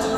I'm